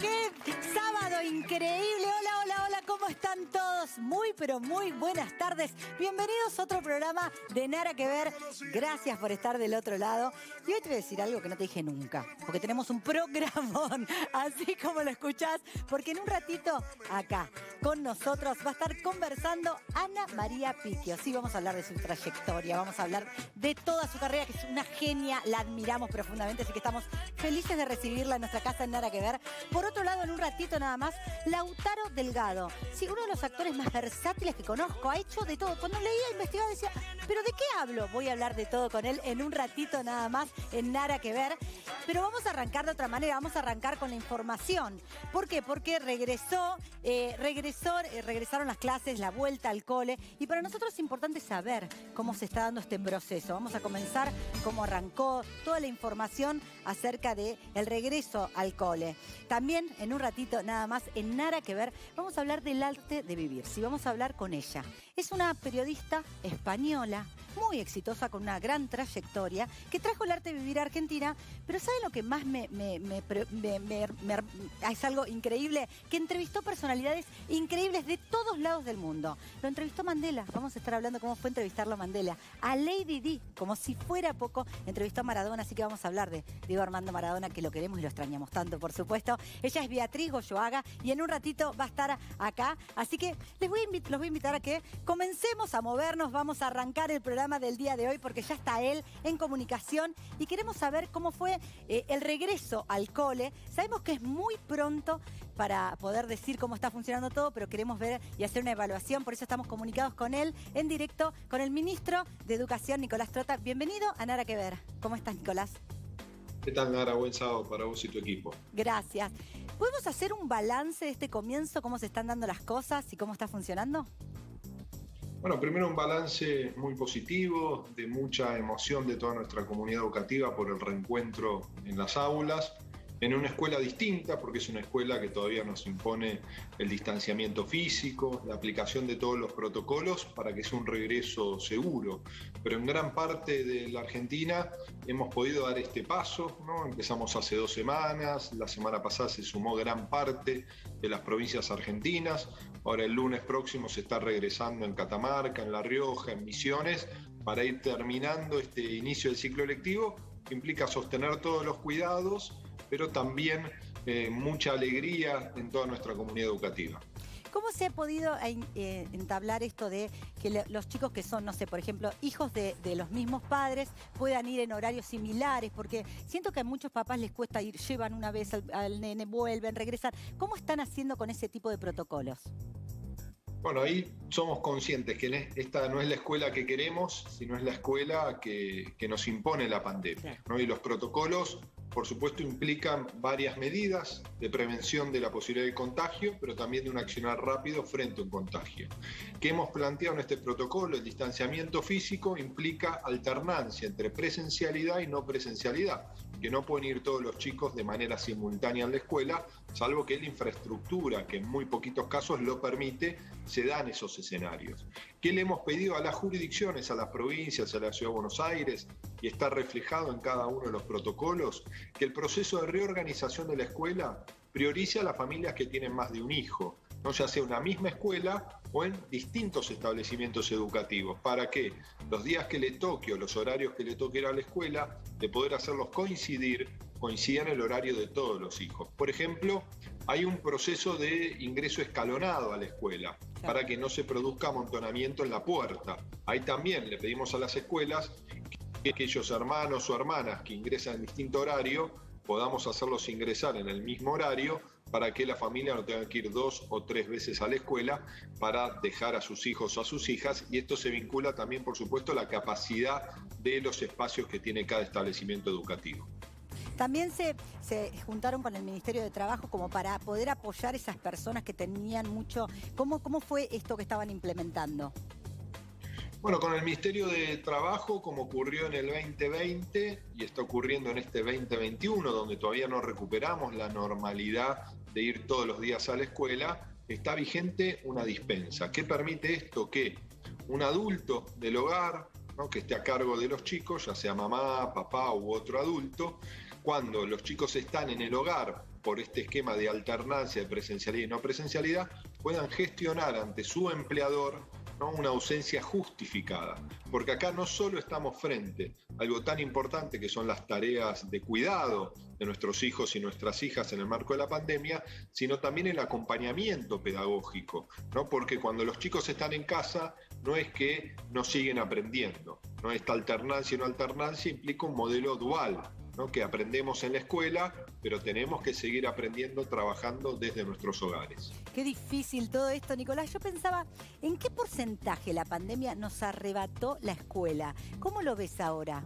qué sábado increíble. Hola, hola, hola, ¿cómo están todos? Muy, pero muy buenas tardes. Bienvenidos a otro programa de Nara Que Ver. Gracias por estar del otro lado. Y hoy te voy a decir algo que no te dije nunca, porque tenemos un programón, así como lo escuchás, porque en un ratito acá con nosotros va a estar conversando Ana María Piqué. Sí, vamos a hablar de su trayectoria, vamos a hablar de toda su carrera, que es una genia, la admiramos profundamente, así que estamos felices de recibirla en nuestra casa en Nara Que Ver. Por otro lado, en un ratito nada más, Lautaro Delgado. Sí, uno de los actores más versátiles que conozco, ha hecho de todo. Cuando leía, investigaba, decía, ¿pero de qué hablo? Voy a hablar de todo con él en un ratito nada más en Nara Que Ver. Pero vamos a arrancar de otra manera, vamos a arrancar con la información. ¿Por qué? Porque regresaron las clases, la vuelta al cole, y para nosotros es importante saber cómo se está dando este proceso. Vamos a comenzar cómo arrancó, toda la información acerca del regreso al cole. También en un ratito nada más en Nara Que Ver vamos a hablar del arte de vivir. Sí, vamos a hablar con ella. Es una periodista española, muy exitosa, con una gran trayectoria, que trajo el arte de vivir a Argentina, pero ¿sabe lo que más es algo increíble? Que entrevistó personalidades increíbles de todos lados del mundo. Lo entrevistó Mandela, vamos a estar hablando cómo fue entrevistarlo a Mandela, a Lady Di, como si fuera poco, entrevistó a Maradona, así que vamos a hablar de Diego Armando Maradona, que lo queremos y lo extrañamos tanto, por supuesto. Ella es Beatriz Goyoaga y en un ratito va a estar acá, así que los voy a invitar a que comencemos a movernos, vamos a arrancar el programa del día de hoy, porque ya está él en comunicación y queremos saber cómo fue el regreso al cole. Sabemos que es muy pronto para poder decir cómo está funcionando todo, pero queremos ver y hacer una evaluación, por eso estamos comunicados con él en directo, con el ministro de Educación, Nicolás Trotta. Bienvenido a Nara Que Ver. ¿Cómo estás, Nicolás? ¿Qué tal, Nara? Buen sábado para vos y tu equipo. Gracias. ¿Podemos hacer un balance de este comienzo, cómo se están dando las cosas y cómo está funcionando? Bueno, primero un balance muy positivo, de mucha emoción de toda nuestra comunidad educativa por el reencuentro en las aulas, en una escuela distinta, porque es una escuela que todavía nos impone el distanciamiento físico, la aplicación de todos los protocolos para que sea un regreso seguro. Pero en gran parte de la Argentina hemos podido dar este paso, ¿no? Empezamos hace 2 semanas, la semana pasada se sumó gran parte de las provincias argentinas. Ahora el lunes próximo se está regresando en Catamarca, en La Rioja, en Misiones, para ir terminando este inicio del ciclo lectivo, que implica sostener todos los cuidados, pero también mucha alegría en toda nuestra comunidad educativa. ¿Cómo se ha podido entablar esto de que los chicos que son, no sé, por ejemplo, hijos de los mismos padres puedan ir en horarios similares? Porque siento que a muchos papás les cuesta ir, llevan una vez al nene, vuelven, regresan. ¿Cómo están haciendo con ese tipo de protocolos? Bueno, ahí somos conscientes que esta no es la escuela que queremos, sino es la escuela que nos impone la pandemia, ¿no? Y los protocolos, por supuesto, implican varias medidas de prevención de la posibilidad de contagio, pero también de un accionar rápido frente a un contagio. ¿Qué hemos planteado en este protocolo? El distanciamiento físico implica alternancia entre presencialidad y no presencialidad, que no pueden ir todos los chicos de manera simultánea en la escuela, salvo que la infraestructura, que en muy poquitos casos lo permite, se dan esos escenarios. ¿Qué le hemos pedido a las jurisdicciones, a las provincias, a la Ciudad de Buenos Aires, y está reflejado en cada uno de los protocolos? Que el proceso de reorganización de la escuela priorice a las familias que tienen más de un hijo, no ya sea una misma escuela o en distintos establecimientos educativos, para que los días que le toque o los horarios que le toque ir a la escuela, de poder hacerlos coincidir, coincidan el horario de todos los hijos. Por ejemplo, hay un proceso de ingreso escalonado a la escuela para que no se produzca amontonamiento en la puerta. Ahí también le pedimos a las escuelas que aquellos hermanos o hermanas que ingresan en distinto horario podamos hacerlos ingresar en el mismo horario para que la familia no tenga que ir 2 o 3 veces a la escuela para dejar a sus hijos o a sus hijas. Y esto se vincula también, por supuesto, a la capacidad de los espacios que tiene cada establecimiento educativo. También se juntaron con el Ministerio de Trabajo como para poder apoyar a esas personas que tenían mucho... ¿Cómo fue esto que estaban implementando? Bueno, con el Ministerio de Trabajo, como ocurrió en el 2020 y está ocurriendo en este 2021, donde todavía no recuperamos la normalidad de ir todos los días a la escuela, está vigente una dispensa. ¿Qué permite esto? Que un adulto del hogar, ¿no?, que esté a cargo de los chicos, ya sea mamá, papá u otro adulto, cuando los chicos están en el hogar por este esquema de alternancia de presencialidad y no presencialidad, puedan gestionar ante su empleador, ¿no?, una ausencia justificada. Porque acá no solo estamos frente a algo tan importante que son las tareas de cuidado de nuestros hijos y nuestras hijas en el marco de la pandemia, sino también el acompañamiento pedagógico, ¿no? Porque cuando los chicos están en casa, no es que no siguen aprendiendo, ¿no? Esta alternancia y no alternancia implica un modelo dual, ¿no?, que aprendemos en la escuela, pero tenemos que seguir aprendiendo, trabajando desde nuestros hogares. Qué difícil todo esto, Nicolás. Yo pensaba, ¿en qué porcentaje la pandemia nos arrebató la escuela? ¿Cómo lo ves ahora?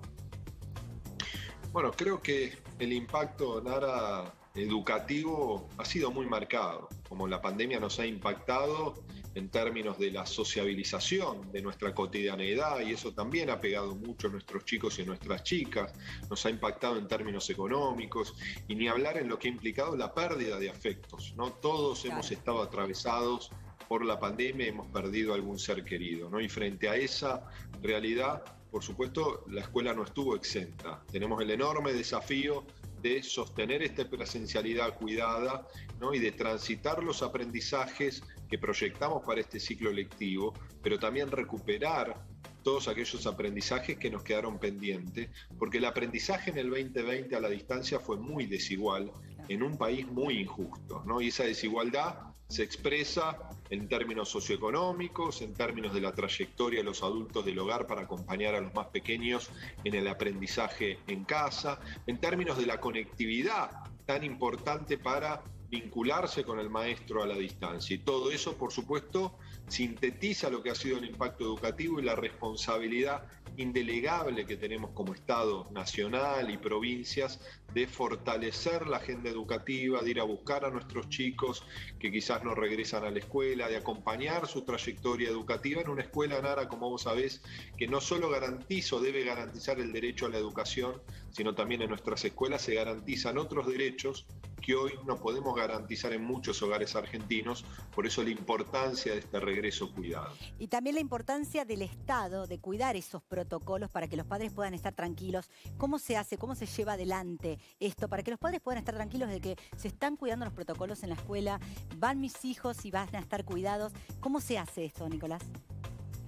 Bueno, creo que el impacto, Nara, educativo ha sido muy marcado. Como la pandemia nos ha impactado en términos de la sociabilización de nuestra cotidianeidad, y eso también ha pegado mucho a nuestros chicos y a nuestras chicas, nos ha impactado en términos económicos, y ni hablar en lo que ha implicado la pérdida de afectos, ¿no? Todos hemos estado atravesados por la pandemia, hemos perdido algún ser querido, ¿no? Y frente a esa realidad, por supuesto, la escuela no estuvo exenta. Tenemos el enorme desafío de sostener esta presencialidad cuidada, ¿no?, y de transitar los aprendizajes que proyectamos para este ciclo lectivo, pero también recuperar todos aquellos aprendizajes que nos quedaron pendientes, porque el aprendizaje en el 2020 a la distancia fue muy desigual, en un país muy injusto, ¿no? Y esa desigualdad se expresa en términos socioeconómicos, en términos de la trayectoria de los adultos del hogar para acompañar a los más pequeños en el aprendizaje en casa, en términos de la conectividad tan importante para vincularse con el maestro a la distancia. Y todo eso, por supuesto, sintetiza lo que ha sido el impacto educativo y la responsabilidad indelegable que tenemos como Estado nacional y provincias de fortalecer la agenda educativa, de ir a buscar a nuestros chicos que quizás no regresan a la escuela, de acompañar su trayectoria educativa en una escuela, Nara, como vos sabés, que no solo garantiza o debe garantizar el derecho a la educación, sino también en nuestras escuelas se garantizan otros derechos que hoy no podemos garantizar en muchos hogares argentinos. Por eso la importancia de este regreso cuidado. Y también la importancia del Estado, de cuidar esos protocolos para que los padres puedan estar tranquilos. ¿Cómo se hace? ¿Cómo se lleva adelante esto? Para que los padres puedan estar tranquilos de que se están cuidando los protocolos en la escuela, van mis hijos y van a estar cuidados. ¿Cómo se hace esto, Nicolás?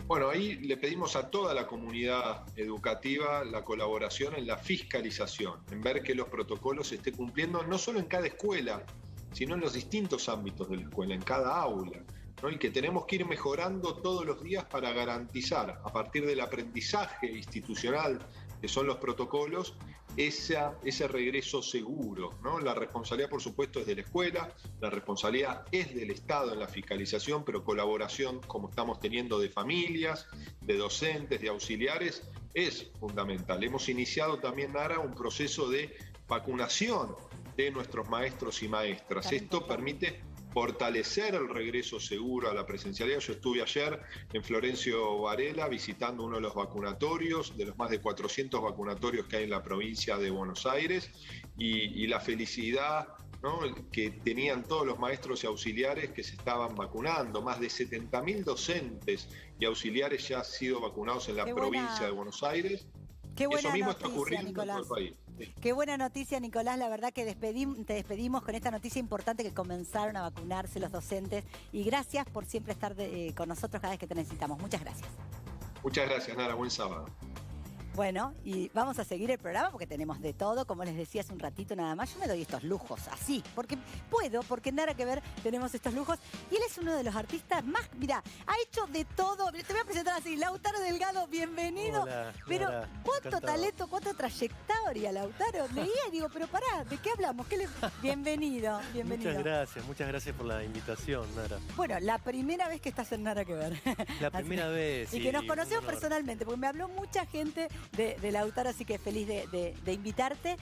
Bueno, ahí le pedimos a toda la comunidad educativa la colaboración en la fiscalización, en ver que los protocolos se estén cumpliendo no solo en cada escuela, sino en los distintos ámbitos de la escuela, en cada aula, ¿no? Y que tenemos que ir mejorando todos los días para garantizar, a partir del aprendizaje institucional, que son los protocolos, ese regreso seguro, ¿no? La responsabilidad, por supuesto, es de la escuela, la responsabilidad es del Estado en la fiscalización, pero colaboración, como estamos teniendo, de familias, de docentes, de auxiliares, es fundamental. Hemos iniciado también, Nara, un proceso de vacunación de nuestros maestros y maestras. Claro. Esto permite fortalecer el regreso seguro a la presencialidad. Yo estuve ayer en Florencio Varela visitando uno de los vacunatorios, de los más de 400 vacunatorios que hay en la provincia de Buenos Aires, y la felicidad, ¿no?, que tenían todos los maestros y auxiliares que se estaban vacunando. Más de 70.000 docentes y auxiliares ya han sido vacunados en la provincia de Buenos Aires. Qué buena Eso mismo noticia, está ocurriendo, Nicolás. En todo el país. Sí. Qué buena noticia, Nicolás. La verdad que te despedimos con esta noticia importante, que comenzaron a vacunarse los docentes. Y gracias por siempre estar con nosotros cada vez que te necesitamos. Muchas gracias. Muchas gracias, Nara. Buen sábado. Bueno, y vamos a seguir el programa porque tenemos de todo. Como les decía hace un ratito nada más, yo me doy estos lujos así, porque puedo, porque Nara Que Ver tenemos estos lujos. Y él es uno de los artistas más, mirá, ha hecho de todo. Te voy a presentar así, Lautaro Delgado, bienvenido. Hola, pero Nara, cuánto encantado. Talento, cuánta trayectoria, Lautaro. Leía y digo, pero pará, ¿de qué hablamos? Bienvenido, bienvenido. Muchas gracias por la invitación, Nara. Bueno, la primera vez que estás en Nara Que Ver. La primera vez. Y que nos conocemos personalmente, porque me habló mucha gente de Lautaro, así que feliz de invitarte.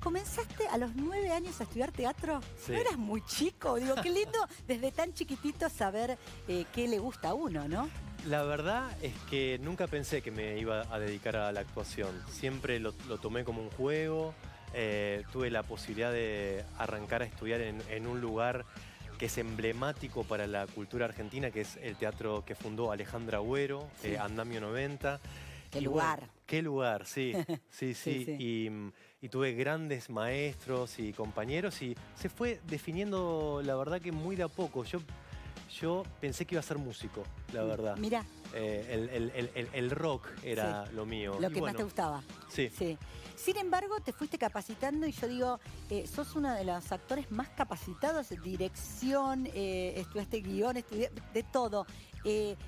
¿Comenzaste a los 9 años a estudiar teatro? Sí. ¿No eras muy chico? Digo, qué lindo desde tan chiquitito saber qué le gusta a uno, ¿no? La verdad es que nunca pensé que me iba a dedicar a la actuación. Siempre lo tomé como un juego. Tuve la posibilidad de arrancar a estudiar en un lugar que es emblemático para la cultura argentina, que es el teatro que fundó Alejandra Agüero, sí. Andamio 90. Qué lugar. Bueno, qué lugar, sí. Sí, sí. Sí. Y tuve grandes maestros y compañeros y se fue definiendo, la verdad, que muy de a poco. Yo pensé que iba a ser músico, la verdad. Mirá. El rock era sí, lo mío. Lo que bueno, más te gustaba. Sí. Sí. Sin embargo, te fuiste capacitando y yo digo, sos uno de los actores más capacitados, dirección, estudiaste guión, estudiaste de todo.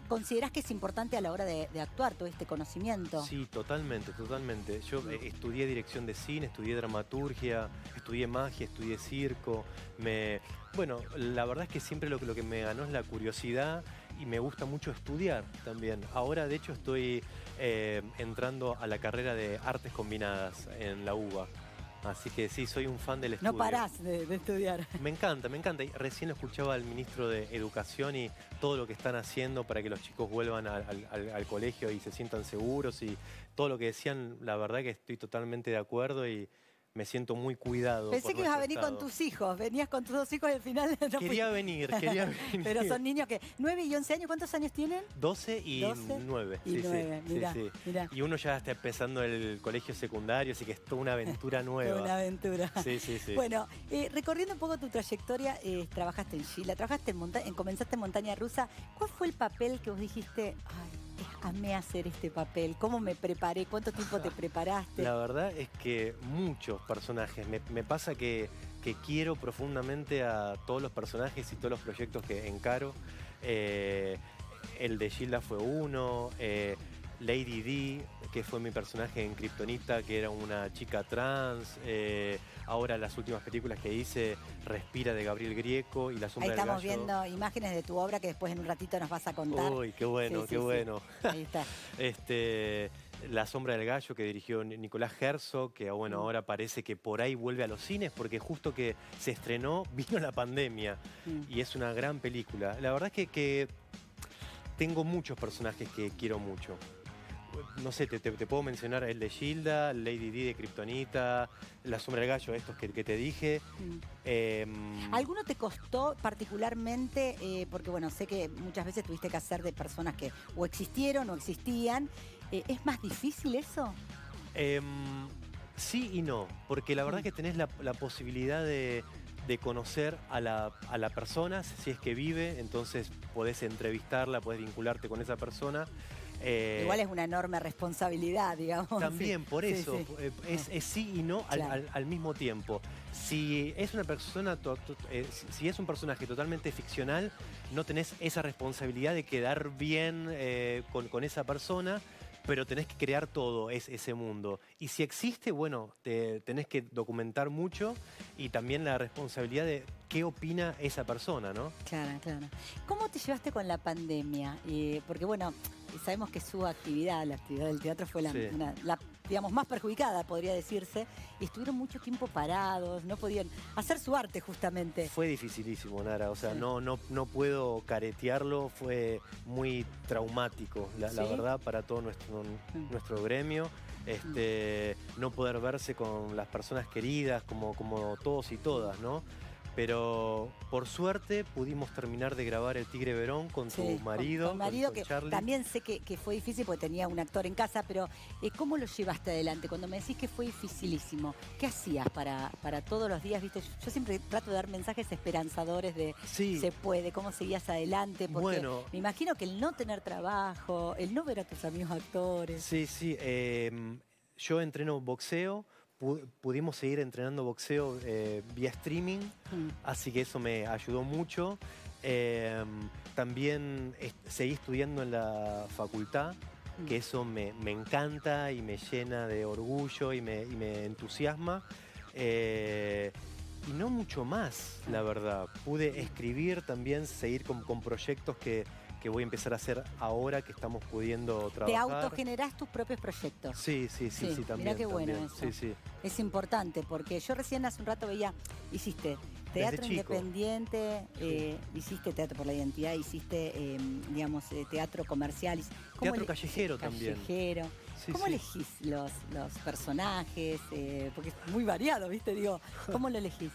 ¿Considerás que es importante a la hora de actuar todo este conocimiento? Sí, totalmente, totalmente. Yo estudié dirección de cine, estudié dramaturgia, estudié magia, estudié circo. Bueno, la verdad es que siempre lo que me ganó es la curiosidad y me gusta mucho estudiar también. Ahora, de hecho, estoy entrando a la carrera de Artes Combinadas en la UBA. Así que sí, soy un fan del estudio. No parás de estudiar. Me encanta, me encanta. Y recién lo escuchaba al ministro de Educación y todo lo que están haciendo para que los chicos vuelvan al colegio y se sientan seguros. Y todo lo que decían, la verdad que estoy totalmente de acuerdo y me siento muy cuidado. Pensé que ibas a venir con tus hijos. Venías con tus dos hijos y al final... No quería venir, quería venir. Pero son niños que... 9 y 11 años, ¿cuántos años tienen? 12 y 9. Y, sí, 9. Sí, mirá, sí, mirá. Y uno ya está empezando el colegio secundario, así que es toda una aventura nueva. Una aventura. Sí, sí, sí. Bueno, recorriendo un poco tu trayectoria, trabajaste en Chile, trabajaste comenzaste en Montaña Rusa. ¿Cuál fue el papel que vos dijiste... Ay, amé hacer este papel? ¿Cómo me preparé? ¿Cuánto tiempo te preparaste? La verdad es que muchos personajes. Me pasa que quiero profundamente a todos los personajes y todos los proyectos que encaro. El de Gilda fue uno. Lady Di, que fue mi personaje en Kryptonita, que era una chica trans. Ahora las últimas películas que hice, Respira de Gabriel Grieco y La sombra del gallo. Ahí estamos viendo imágenes de tu obra que después en un ratito nos vas a contar. Uy, qué bueno, sí, qué sí, bueno. Sí. Ahí está. La sombra del gallo, que dirigió Nicolás Gerso, que bueno, ahora parece que por ahí vuelve a los cines, porque justo que se estrenó, vino la pandemia. Y es una gran película. La verdad es que tengo muchos personajes que quiero mucho. No sé, te puedo mencionar el de Gilda, Lady Di de Kryptonita, La sombra del gallo, estos que te dije. ¿Alguno te costó particularmente? Porque bueno, sé que muchas veces tuviste que hacer de personas que o existieron o existían. ¿Es más difícil eso? Sí y no, porque la verdad que tenés la posibilidad de conocer a la persona, si es que vive, entonces podés entrevistarla, podés vincularte con esa persona. Igual es una enorme responsabilidad, digamos. También, sí, por eso, sí, sí. Es sí y no claro, al mismo tiempo. Si es una persona, si es un personaje totalmente ficcional, no tenés esa responsabilidad de quedar bien con esa persona, pero tenés que crear todo ese mundo. Y si existe, bueno, tenés que documentar mucho y también la responsabilidad de qué opina esa persona, ¿no? Claro, claro. ¿Cómo te llevaste con la pandemia? Porque, bueno, sabemos que su actividad, la actividad del teatro, fue la digamos, más perjudicada, podría decirse. Y estuvieron mucho tiempo parados, no podían hacer su arte, justamente. Fue dificilísimo, Nara. O sea, sí, no puedo caretearlo. Fue muy traumático, la verdad, para todo nuestro gremio. No poder verse con las personas queridas, como todos y todas, ¿no? Pero por suerte pudimos terminar de grabar El Tigre Verón con tu marido. Con mi marido, con Charlie. También sé que fue difícil porque tenía un actor en casa, pero ¿cómo lo llevaste adelante? Cuando me decís que fue dificilísimo, ¿qué hacías para todos los días? ¿Viste? Yo siempre trato de dar mensajes esperanzadores de se puede, cómo seguías adelante, porque bueno, me imagino que el no tener trabajo, el no ver a tus amigos actores. Sí, sí. Yo entreno boxeo. Pudimos seguir entrenando boxeo vía streaming, así que eso me ayudó mucho. También seguí estudiando en la facultad, que eso me encanta y me llena de orgullo y me entusiasma. Y no mucho más, la verdad. Pude escribir también, seguir con proyectos que voy a empezar a hacer ahora que estamos pudiendo trabajar. Te autogenerás tus propios proyectos. Sí, sí, sí, sí, también. Mirá qué bueno eso. Sí, sí. Es importante porque yo recién hace un rato veía, hiciste teatro independiente, hiciste teatro por la identidad, hiciste, digamos, teatro comercial. Teatro callejero también. Callejero. Sí, ¿cómo elegís los personajes? Porque es muy variado, ¿viste? Digo, ¿cómo lo elegís?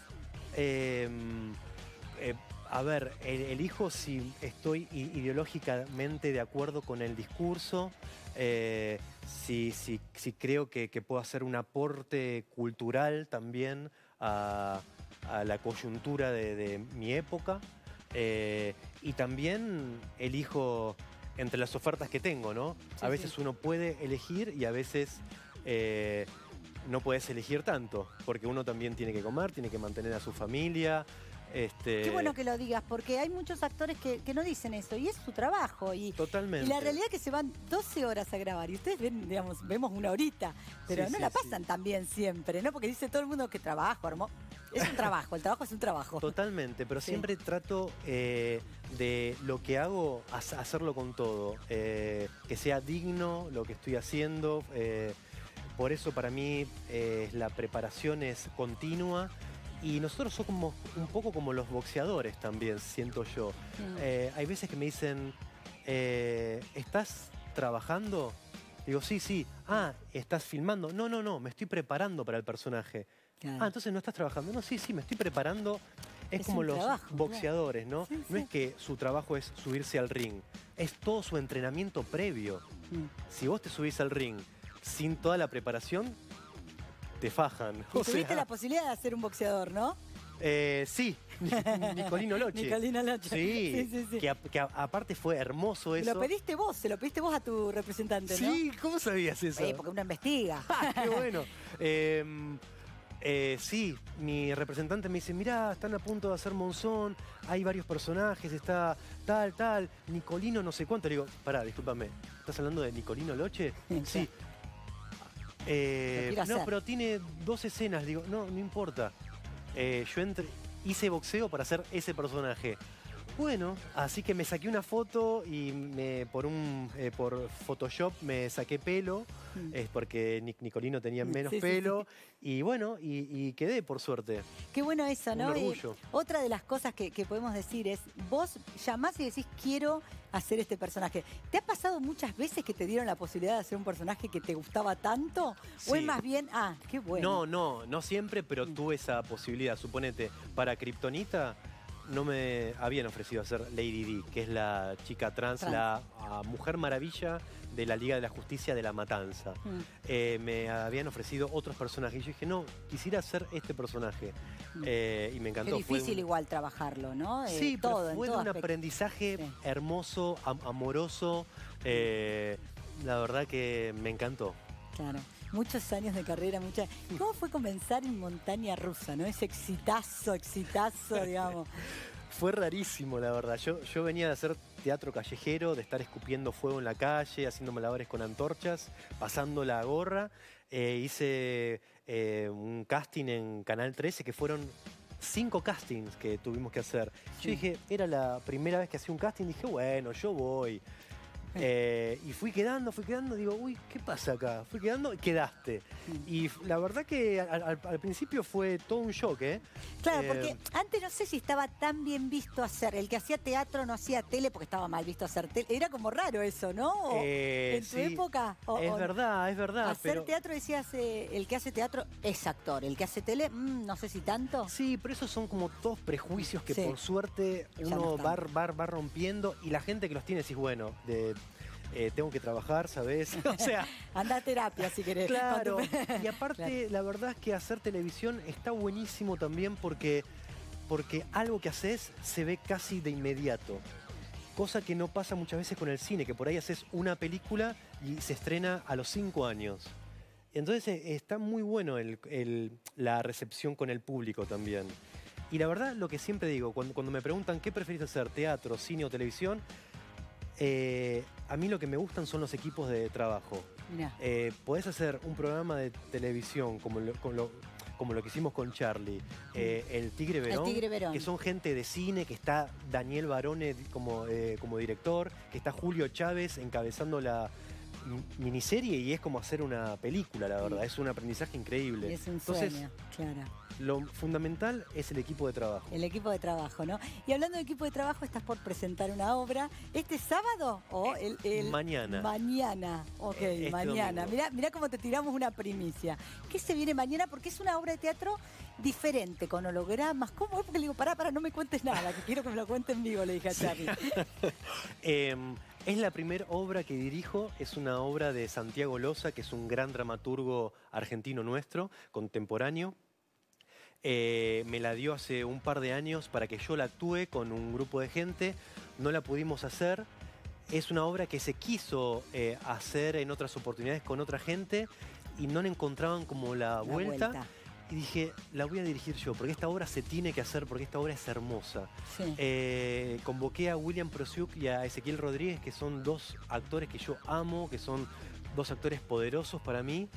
a ver, elijo si estoy ideológicamente de acuerdo con el discurso, si creo que puedo hacer un aporte cultural también a la coyuntura de mi época, y también elijo entre las ofertas que tengo, ¿no? Sí, a veces uno puede elegir y a veces no puedes elegir tanto, porque uno también tiene que comer, tiene que mantener a su familia. Qué bueno que lo digas, porque hay muchos actores que no dicen eso, y es su trabajo. Y, totalmente. Y la realidad es que se van 12 horas a grabar, y ustedes ven, digamos, vemos una horita, pero no la pasan tan bien siempre, ¿no? Porque dice todo el mundo que trabajo, hermoso. Es un trabajo, el trabajo es un trabajo. Totalmente, pero siempre trato de lo que hago, hacerlo con todo. Que sea digno lo que estoy haciendo. Por eso para mí la preparación es continua. Y nosotros somos un poco como los boxeadores también, siento yo. Hay veces que me dicen, ¿estás trabajando? Digo, sí, sí. Ah, ¿estás filmando? No, no, no, me estoy preparando para el personaje. Claro. Ah, entonces no estás trabajando. No, sí, sí, me estoy preparando. Es como los boxeadores, ¿no? Sí, no es que su trabajo es subirse al ring. Es todo su entrenamiento previo. Si vos te subís al ring sin toda la preparación, te fajan. Y tuviste la posibilidad de hacer un boxeador, ¿no? Sí, Nicolino Loche. Nicolino Loche. Sí, aparte fue hermoso eso. Lo pediste vos, se lo pediste vos a tu representante, ¿no? Sí, ¿cómo sabías eso? Sí, porque uno investiga. ¡Qué bueno! Sí, mi representante me dice, mirá, están a punto de hacer Monzón, hay varios personajes, está tal, tal, Nicolino no sé cuánto. Le digo, pará, discúlpame, ¿estás hablando de Nicolino Loche? Sí. No, pero tiene 2 escenas. Le digo, no, no importa. Yo hice boxeo para hacer ese personaje. Bueno, así que me saqué una foto y por Photoshop me saqué pelo, es porque Nicolino tenía menos pelo, y bueno, y quedé, por suerte. Qué bueno eso, ¿no? Un orgullo. Otra de las cosas que podemos decir es, vos llamás y decís, quiero hacer este personaje. ¿Te ha pasado muchas veces que te dieron la posibilidad de hacer un personaje que te gustaba tanto? ¿O es más bien, ah, qué bueno? No siempre, pero tuve esa posibilidad. Suponete, para Kryptonita no me habían ofrecido hacer Lady Di, que es la chica trans. La mujer maravilla de la Liga de la Justicia de la Matanza. Me habían ofrecido otros personajes. Y yo dije, no, quisiera hacer este personaje. Y me encantó. Es difícil igual trabajarlo, ¿no? Sí, pero fue un aprendizaje hermoso, amoroso. La verdad que me encantó. Claro. Muchos años de carrera, muchas. ¿Cómo fue comenzar en Montaña Rusa, no? Ese exitazo, digamos. Fue rarísimo, la verdad. Yo venía de hacer teatro callejero, de estar escupiendo fuego en la calle, haciendo malabares con antorchas, pasando la gorra. Hice un casting en Canal 13, que fueron 5 castings que tuvimos que hacer. Yo dije, era la primera vez que hacía un casting, dije, bueno, yo voy. Y fui quedando, digo, uy, ¿qué pasa acá? Fui quedando y quedaste. Y la verdad que al principio fue todo un shock, ¿eh? Claro, porque antes no sé si estaba tan bien visto hacer. El que hacía teatro no hacía tele porque estaba mal visto hacer tele. Era como raro eso, ¿no? En tu época. Es verdad. Hacer teatro, decías, el que hace teatro es actor. El que hace tele, no sé si tanto. Sí, pero esos son como todos prejuicios que por suerte uno va rompiendo. Y la gente que los tiene decís, bueno, tengo que trabajar, ¿sabes? O sea, andá a terapia si querés. Claro. Y aparte, la verdad es que hacer televisión está buenísimo también porque algo que haces se ve casi de inmediato. Cosa que no pasa muchas veces con el cine, que por ahí haces una película y se estrena a los 5 años. Entonces está muy bueno la recepción con el público también. Y la verdad, lo que siempre digo, cuando me preguntan qué preferís hacer, teatro, cine o televisión, a mí lo que me gustan son los equipos de trabajo. Podés hacer un programa de televisión como lo que hicimos con Charlie, el Tigre Verón, que son gente de cine, que está Daniel Barone como director, que está Julio Chávez encabezando la miniserie, y es como hacer una película, la verdad. Es un aprendizaje increíble. Es un sueño, claro. lo fundamental es el equipo de trabajo. El equipo de trabajo, ¿no? Y hablando de equipo de trabajo, estás por presentar una obra. ¿Este sábado o el...? Mañana. Mañana, ok, este mañana. Mirá cómo te tiramos una primicia. ¿Qué se viene mañana? Porque es una obra de teatro diferente, con hologramas. ¿Cómo es? Porque le digo, pará, no me cuentes nada, que quiero que me lo cuentes en vivo, le dije a Charlie. Es la primera obra que dirijo, es una obra de Santiago Loza, que es un gran dramaturgo argentino nuestro, contemporáneo. Me la dio hace un par de años para que yo la actúe con un grupo de gente, no la pudimos hacer. Es una obra que se quiso hacer en otras oportunidades con otra gente y no le encontraban como la vuelta. Y dije, la voy a dirigir yo, porque esta obra se tiene que hacer, porque esta obra es hermosa. Sí. Convoqué a William Prociuk y a Ezequiel Rodríguez, que son dos actores que yo amo, que son dos actores poderosos para mí.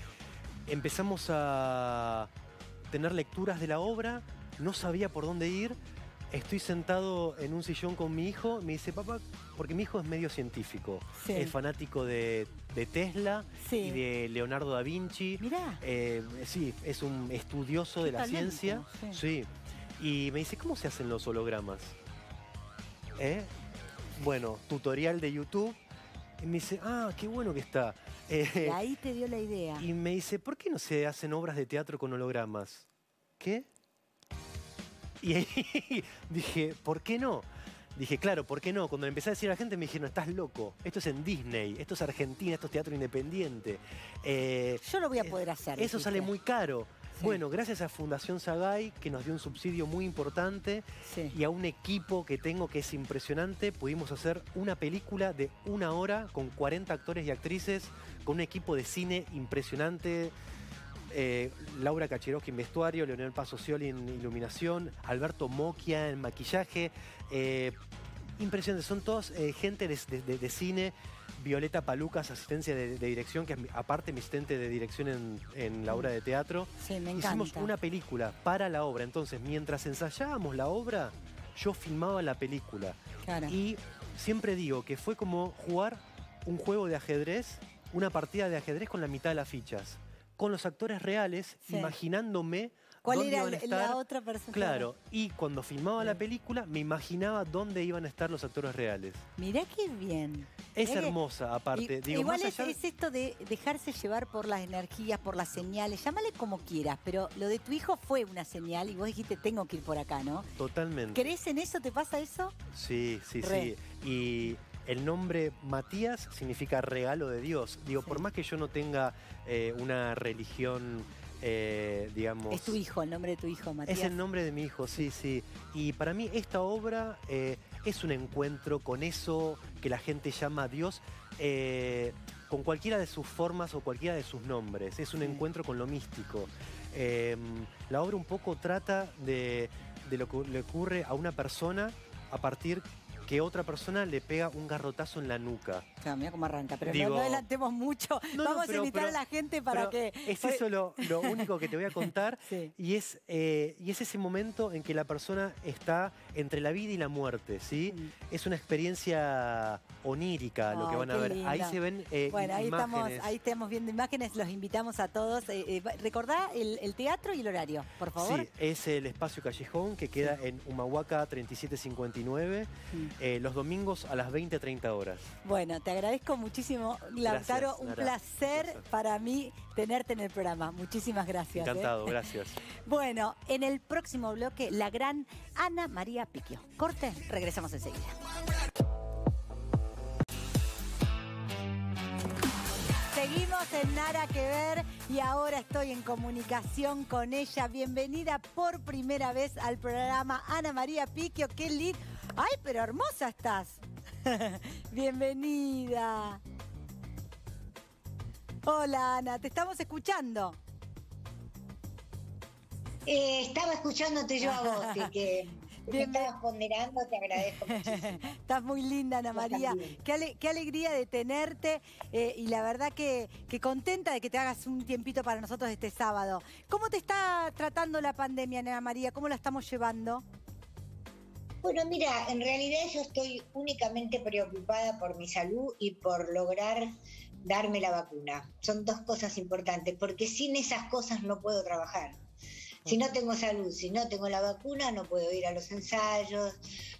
Empezamos a tener lecturas de la obra, no sabía por dónde ir. Estoy sentado en un sillón con mi hijo, me dice, papá, porque mi hijo es medio científico, sí, es fanático de Tesla, sí, y de Leonardo da Vinci. Mirá. Sí, es un estudioso de la ciencia. Sí. Y me dice, ¿cómo se hacen los hologramas? Bueno, tutorial de YouTube. Y me dice, ah, qué bueno que está. Y ahí te dio la idea. Y me dice, ¿por qué no se hacen obras de teatro con hologramas? ¿Qué? Y ahí dije, ¿por qué no? Dije, claro, ¿por qué no? Cuando empecé a decir a la gente me dijeron, estás loco, esto es en Disney, esto es Argentina, esto es teatro independiente. Yo lo voy a poder hacer. Eso sale muy caro. Sí. Bueno, gracias a Fundación Sagay, que nos dio un subsidio muy importante, sí, y a un equipo que tengo que es impresionante, pudimos hacer una película de 1 hora con 40 actores y actrices, con un equipo de cine impresionante. Laura Cachiroz en vestuario, Leonel Paso Scioli en iluminación, Alberto Mocchia en maquillaje. Impresionante, son todos gente de cine. Violeta Palucas, asistencia de dirección, que es aparte mi asistente de dirección en la obra de teatro. Sí, me encanta. Hicimos una película para la obra, entonces mientras ensayábamos la obra, yo filmaba la película. Claro. Y siempre digo que fue como jugar un juego de ajedrez, una partida de ajedrez con la mitad de las fichas, con los actores reales, sí, imaginándome cuál dónde era iban a estar. La otra persona. Claro, y cuando filmaba, sí, la película, me imaginaba dónde iban a estar los actores reales. Mirá qué bien. Es hermosa, aparte. Digo, igual más allá... es esto de dejarse llevar por las energías, por las señales, llámale como quieras, pero lo de tu hijo fue una señal y vos dijiste, tengo que ir por acá, ¿no? Totalmente. ¿Crees en eso? ¿Te pasa eso? Sí, sí, sí. Y... el nombre Matías significa regalo de Dios. Digo, sí, por más que yo no tenga una religión, digamos... Es tu hijo, el nombre de tu hijo, Matías. Es el nombre de mi hijo, sí, sí. Y para mí esta obra es un encuentro con eso que la gente llama a Dios, con cualquiera de sus formas o cualquiera de sus nombres. Es un, sí, encuentro con lo místico. La obra un poco trata de lo que le ocurre a una persona a partir... que otra persona le pega un garrotazo en la nuca. Claro, mira cómo arranca, pero digo, no adelantemos mucho. No, vamos a invitar a la gente para que... Es eso lo único que te voy a contar. Sí. Y es ese momento en que la persona está entre la vida y la muerte, ¿sí? Mm. Es una experiencia onírica, lo que van a ver. Lindo. Ahí se ven bueno, ahí estamos viendo imágenes, los invitamos a todos. Recordá el teatro y el horario, por favor. Sí, es el espacio Callejón, que queda, sí, en Humahuaca 3759. Sí. Los domingos a las 20:30 horas. Bueno, te agradezco muchísimo, Lautaro. Gracias, un placer para mí tenerte en el programa. Muchísimas gracias. Encantado, gracias. Bueno, en el próximo bloque, la gran Ana María Piqué. Corte, regresamos enseguida. Seguimos en Nara Que Ver y ahora estoy en comunicación con ella. Bienvenida por primera vez al programa, Ana María Piqué. Qué lindo. ¡Ay, pero hermosa estás! Bienvenida. Hola, Ana, te estamos escuchando. Estaba escuchándote yo a vos, así que... Me estabas ponderando, te agradezco muchísimo. Estás muy linda, Ana María. Qué alegría de tenerte y la verdad que contenta de que te hagas un tiempito para nosotros este sábado. ¿Cómo te está tratando la pandemia, Ana María? ¿Cómo la estamos llevando? Bueno, mira, en realidad yo estoy únicamente preocupada por mi salud y por lograr darme la vacuna. Son dos cosas importantes, porque sin esas cosas no puedo trabajar. Si no tengo salud, si no tengo la vacuna, no puedo ir a los ensayos,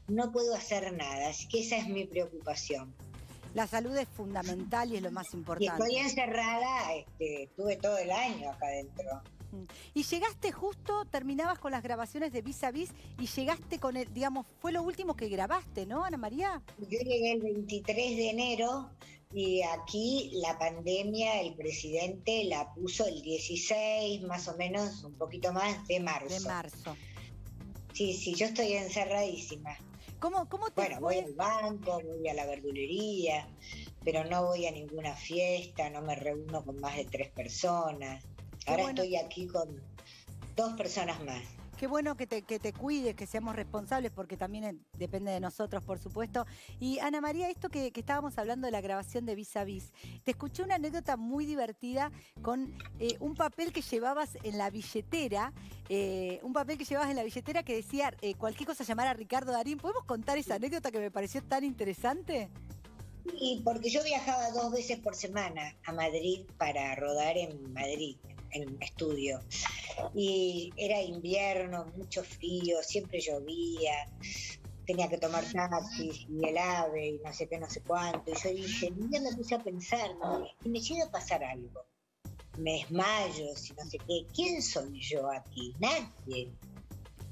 no puedo hacer nada. Así que esa es mi preocupación. La salud es fundamental y es lo más importante. Y estoy encerrada, estuve todo el año acá adentro. Y llegaste justo, terminabas con las grabaciones de Vis a Vis y llegaste con el, digamos, fue lo último que grabaste, ¿no, Ana María? Yo llegué el 23 de enero y aquí la pandemia, el presidente la puso el 16, más o menos, un poquito más, de marzo. De marzo. Sí, sí, yo estoy encerradísima. ¿Cómo te bueno, fue? Voy al banco, voy a la verdulería, pero no voy a ninguna fiesta, no me reúno con más de 3 personas. Ahora estoy aquí con 2 personas más. Qué bueno que te cuides, que seamos responsables, porque también depende de nosotros, por supuesto. Y Ana María, esto que estábamos hablando de la grabación de Vis a Vis, te escuché una anécdota muy divertida con un papel que llevabas en la billetera, que decía cualquier cosa llamar a Ricardo Darín. ¿Podemos contar esa anécdota que me pareció tan interesante? Sí, porque yo viajaba 2 veces por semana a Madrid para rodar en Madrid, en un estudio. Y era invierno, mucho frío, siempre llovía, tenía que tomar taxis y el AVE y no sé qué, no sé cuánto. Y yo dije, ya me puse a pensar, ¿no? Y me llega a pasar algo. Me desmayo, si no sé qué. ¿Quién soy yo aquí? Nadie.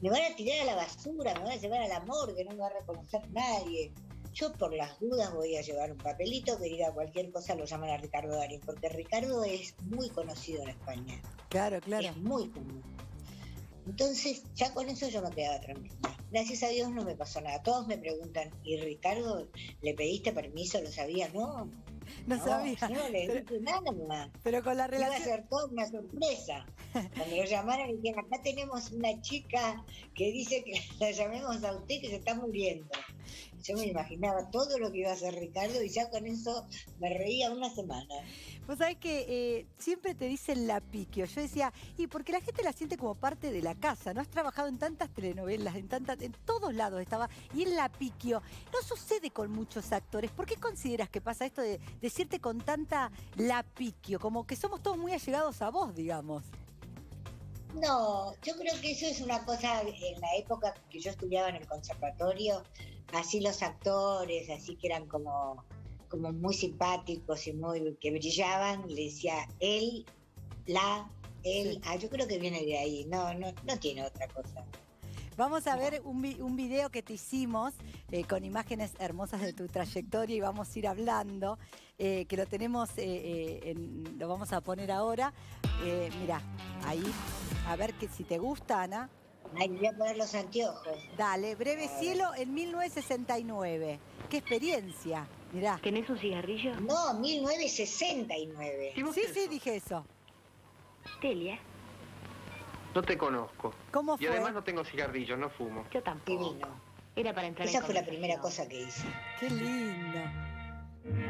Me van a tirar a la basura, me van a llevar a la morgue, no me va a reconocer nadie. Yo por las dudas voy a llevar un papelito que diga cualquier cosa lo llaman a Ricardo Darín, porque Ricardo es muy conocido en España. Claro, claro. Es muy común. Entonces, ya con eso yo me quedaba tranquila. Gracias a Dios no me pasó nada. Todos me preguntan, ¿y Ricardo le pediste permiso? ¿Lo sabías? No. No sabía. No le dije nada. Pero con la relación... Iba a ser toda una sorpresa. Cuando lo llamaron y dijeron, acá tenemos una chica que dice que la llamemos a usted que se está muriendo. Yo me imaginaba todo lo que iba a hacer Ricardo y ya con eso me reía una semana. Vos sabés que siempre te dicen la Piquio. Yo decía, y porque la gente la siente como parte de la casa. No has trabajado en tantas telenovelas, en todos lados estaba. Y en la Piquio no sucede con muchos actores. ¿Por qué consideras que pasa esto de decirte con tanta la Piquio? Como que somos todos muy allegados a vos, digamos. No, yo creo que eso es una cosa, en la época que yo estudiaba en el conservatorio, así los actores, así que eran como muy simpáticos y muy que brillaban, le decía él, la, él, ah, yo creo que viene de ahí, no tiene otra cosa. Vamos a ver un video que te hicimos con imágenes hermosas de tu trayectoria y vamos a ir hablando, que lo tenemos, lo vamos a poner ahora. Mirá, ahí, a ver que si te gusta, Ana. Ahí voy a poner los anteojos. Dale, Breve Cielo en 1969. ¡Qué experiencia! Mirá. ¿Tenés un cigarrillo? No, 1969. Sí, sí, dije eso. Telia. No te conozco. ¿Cómo fue? Y además no tengo cigarrillos, no fumo. Yo tampoco. Divino. Era para entrar. Esa fue la primera cosa que hice. Qué lindo.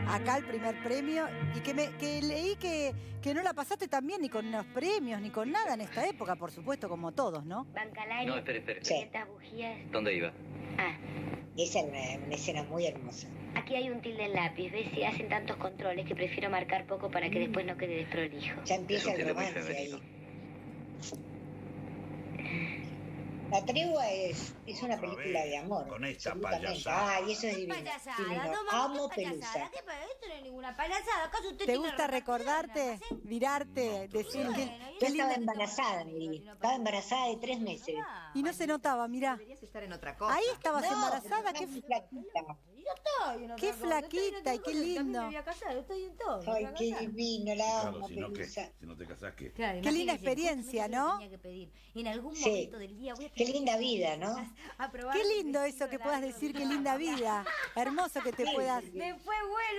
Acá el primer premio. Y que leí que no la pasaste tan bien ni con los premios, ni con nada en esta época, por supuesto, como todos, ¿no? Bancalari. No, espere. Sí. ¿Dónde iba? Ah. Esa es una escena muy hermosa. Aquí hay un tilde en lápiz. ¿Ves? Si hacen tantos controles que prefiero marcar poco para que después no quede desprolijo. Ya empieza el romance ahí. La Tregua es una película de amor. Con esta payasada. Ay, eso es divino. Amo Pelusa. Esto no es ninguna payasada. ¿Te gusta recordarte, mirarte, decir? Yo estaba embarazada, Miri. Estaba embarazada de 3 meses. Y no se notaba, mirá. Ahí estabas embarazada. Qué flaquita. Qué flaquita y qué lindo. Ay, qué divino, la amo Pelusa. Si no te casás, ¿qué? Qué linda experiencia, ¿no? En algún momento del día voy a... Qué linda vida, ¿no? Qué lindo eso que puedas decir, qué linda vida. Hermoso que te puedas... Después